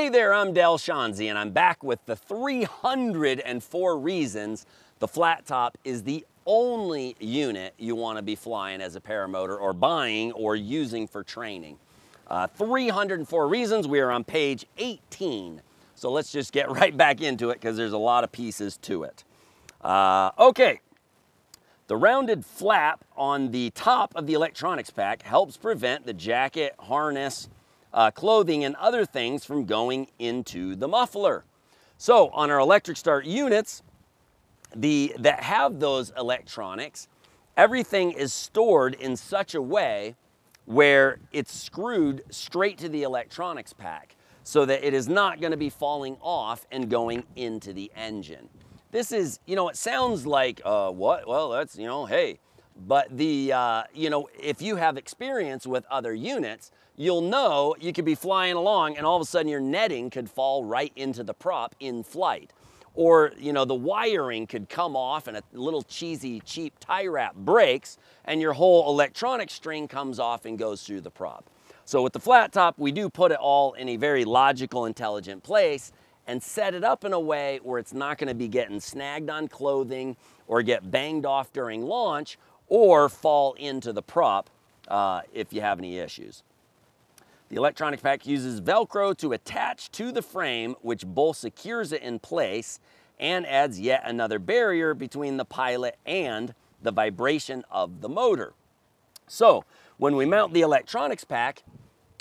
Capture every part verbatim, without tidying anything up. Hey there, I'm Del Schanze, and I'm back with the three hundred four reasons the Flat Top is the only unit you want to be flying as a paramotor or buying or using for training. Uh, three hundred four reasons. We are on page eighteen. So let's just get right back into it because there's a lot of pieces to it. Uh, okay. The rounded flap on the top of the electronics pack helps prevent the jacket, harness, uh, clothing, and other things from going into the muffler. So on our electric start units the, that have those electronics, everything is stored in such a way where it's screwed straight to the electronics pack so that it is not going to be falling off and going into the engine. This is, you know, it sounds like, uh, what? Well, that's, you know, hey. But the, uh, you know, if you have experience with other units, you'll know you could be flying along and all of a sudden your netting could fall right into the prop in flight. Or, you know, the wiring could come off and a little cheesy, cheap tie wrap breaks and your whole electronic string comes off and goes through the prop. So with the Flat Top, we do put it all in a very logical, intelligent place and set it up in a way where it's not going to be getting snagged on clothing or get banged off during launch or fall into the prop uh, if you have any issues. The electronic pack uses Velcro to attach to the frame, which both secures it in place and adds yet another barrier between the pilot and the vibration of the motor. So when we mount the electronics pack,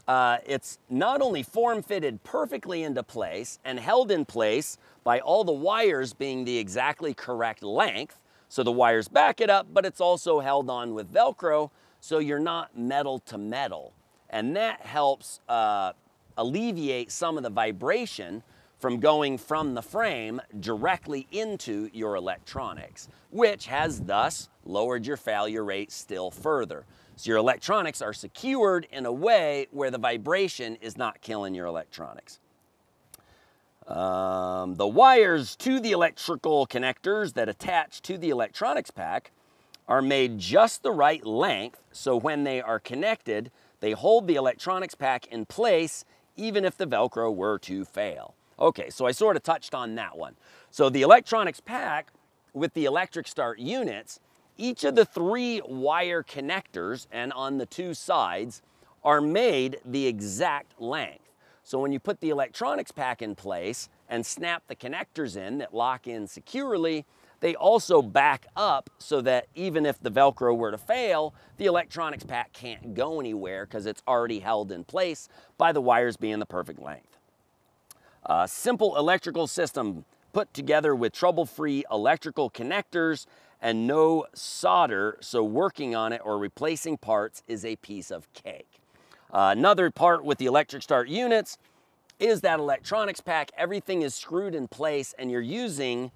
Uh, it's not only form-fitted perfectly into place and held in place by all the wires being the exactly correct length, so the wires back it up, but it's also held on with Velcro, so you're not metal to metal. And that helps uh, alleviate some of the vibration from going from the frame directly into your electronics, which has thus lowered your failure rate still further. So your electronics are secured in a way where the vibration is not killing your electronics. Um, the wires to the electrical connectors that attach to the electronics pack are made just the right length, so when they are connected, they hold the electronics pack in place even if the Velcro were to fail. Okay, so I sort of touched on that one. So the electronics pack with the electric start units, each of the three wire connectors and on the two sides are made the exact length. So when you put the electronics pack in place and snap the connectors in that lock in securely, they also back up so that even if the Velcro were to fail, the electronics pack can't go anywhere because it's already held in place by the wires being the perfect length. A simple electrical system put together with trouble-free electrical connectors and no solder, so working on it or replacing parts is a piece of cake. Uh, another part with the electric start units is that electronics pack. Everything is screwed in place and you're using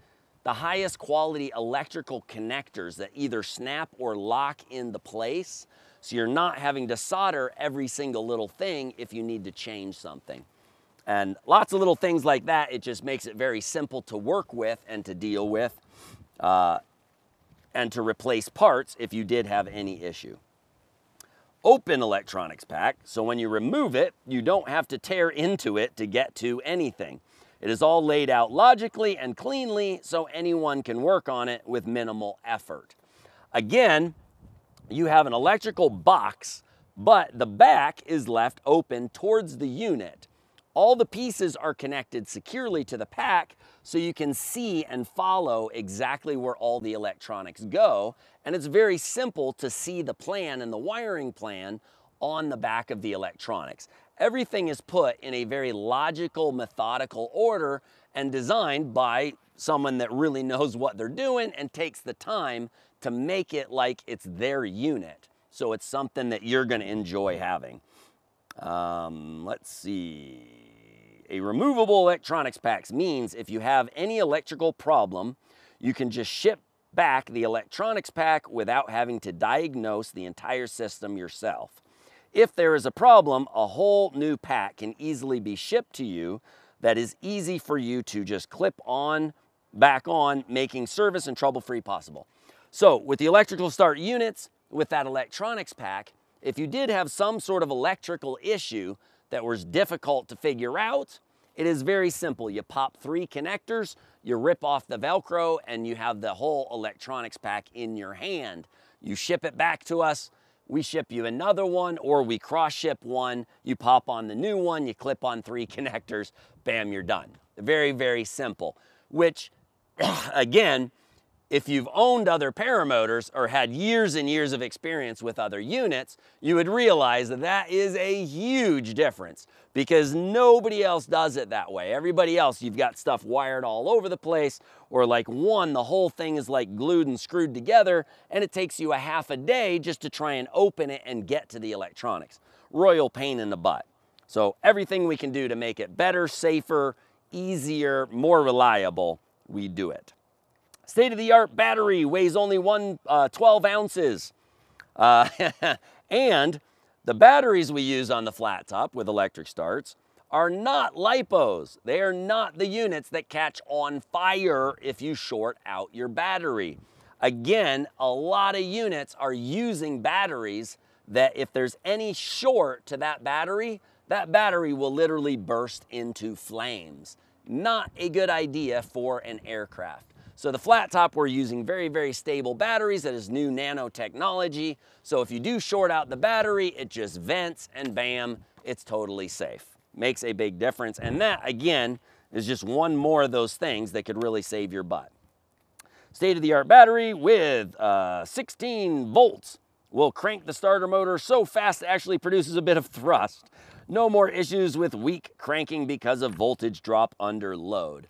the highest quality electrical connectors that either snap or lock into place, so you're not having to solder every single little thing if you need to change something. And lots of little things like that, it just makes it very simple to work with and to deal with uh, and to replace parts if you did have any issue. Open electronics pack, so when you remove it, you don't have to tear into it to get to anything. It is all laid out logically and cleanly so anyone can work on it with minimal effort. Again, you have an electrical box, but the back is left open towards the unit. All the pieces are connected securely to the pack so you can see and follow exactly where all the electronics go, and it's very simple to see the plan and the wiring plan on the back of the electronics. Everything is put in a very logical, methodical order and designed by someone that really knows what they're doing and takes the time to make it like it's their unit. So it's something that you're going to enjoy having. Um, let's see. A removable electronics pack means if you have any electrical problem, you can just ship back the electronics pack without having to diagnose the entire system yourself. If there is a problem, a whole new pack can easily be shipped to you that is easy for you to just clip on, back on, making service and trouble-free possible. So with the electrical start units, with that electronics pack, if you did have some sort of electrical issue that was difficult to figure out, It is very simple. You pop three connectors, you rip off the Velcro, and you have the whole electronics pack in your hand. You ship it back to us, we ship you another one, or we cross-ship one, you pop on the new one, you clip on three connectors, bam, you're done. Very, very simple, which, again, if you've owned other paramotors or had years and years of experience with other units, you would realize that that is a huge difference because nobody else does it that way. Everybody else, you've got stuff wired all over the place, or like one, the whole thing is like glued and screwed together, and it takes you a half a day just to try and open it and get to the electronics. Royal pain in the butt. So everything we can do to make it better, safer, easier, more reliable, we do it. State-of-the-art battery, weighs only one, uh, twelve ounces. Uh, and the batteries we use on the Flat Top with electric starts are not LiPos. They are not the units that catch on fire if you short out your battery. Again, a lot of units are using batteries that if there's any short to that battery, that battery will literally burst into flames. Not a good idea for an aircraft. So the Flat Top, we're using very, very stable batteries. That is new nanotechnology. So if you do short out the battery, it just vents and bam, it's totally safe. Makes a big difference. And that, again, is just one more of those things that could really save your butt. State-of-the-art battery with uh, sixteen volts will crank the starter motor so fast it actually produces a bit of thrust. No more issues with weak cranking because of voltage drop under load.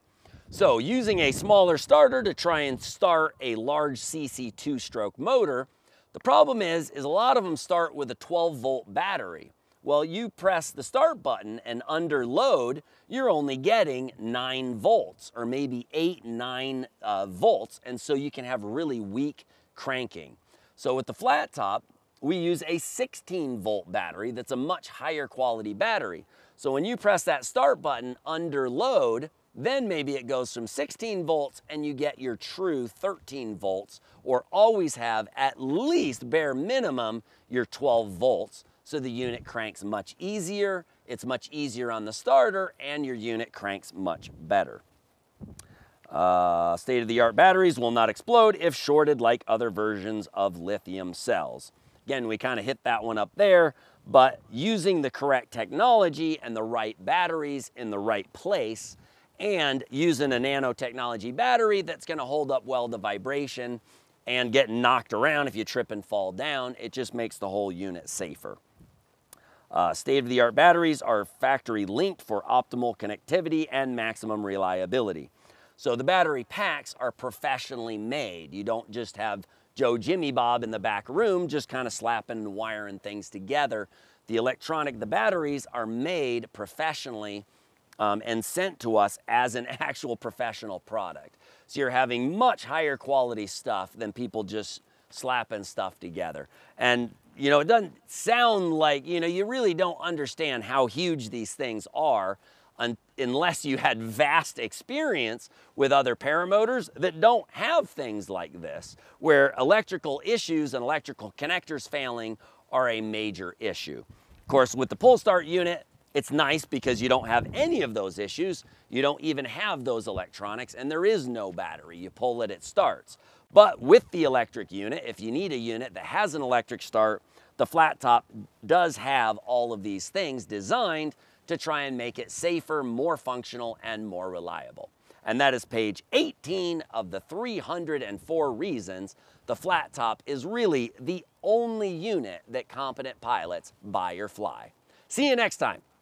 So using a smaller starter to try and start a large C C two-stroke motor, the problem is, is a lot of them start with a twelve volt battery. Well, you press the start button and under load, you're only getting nine volts or maybe eight, nine uh, volts. And so you can have really weak cranking. So with the Flat Top, we use a sixteen volt battery. That's a much higher quality battery. So when you press that start button under load, then maybe it goes from sixteen volts and you get your true thirteen volts, or always have at least bare minimum your twelve volts, so the unit cranks much easier, it's much easier on the starter, and your unit cranks much better. Uh, state-of-the-art batteries will not explode if shorted like other versions of lithium cells. Again, we kind of hit that one up there, but using the correct technology and the right batteries in the right place, and using a nanotechnology battery that's gonna hold up well to vibration and get knocked around if you trip and fall down, it just makes the whole unit safer. Uh, state-of-the-art batteries are factory linked for optimal connectivity and maximum reliability. So the battery packs are professionally made. You don't just have Joe Jimmy Bob in the back room just kind of slapping and wiring things together. The electronic, the batteries are made professionally Um, and sent to us as an actual professional product. So you're having much higher quality stuff than people just slapping stuff together. And, you know, it doesn't sound like, you know, you really don't understand how huge these things are un unless you had vast experience with other paramotors that don't have things like this, where electrical issues and electrical connectors failing are a major issue. Of course, with the pull start unit, it's nice because you don't have any of those issues. You don't even have those electronics, and there is no battery. You pull it, it starts. But with the electric unit, if you need a unit that has an electric start, the Flat Top does have all of these things designed to try and make it safer, more functional, and more reliable. And that is page eighteen of the three hundred and four reasons the Flat Top is really the only unit that competent pilots buy or fly. See you next time.